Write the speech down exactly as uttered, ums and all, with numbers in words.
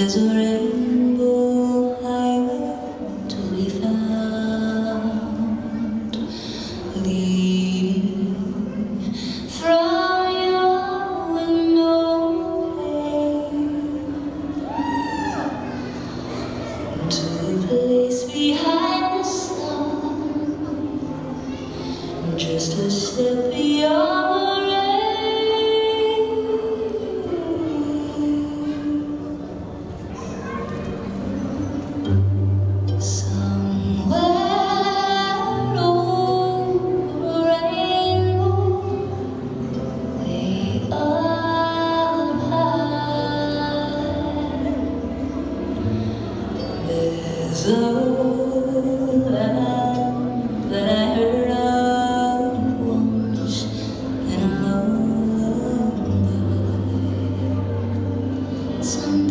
There's a rainbow highway to be found, leading from your window to the place behind the storm, just a step beyond. Some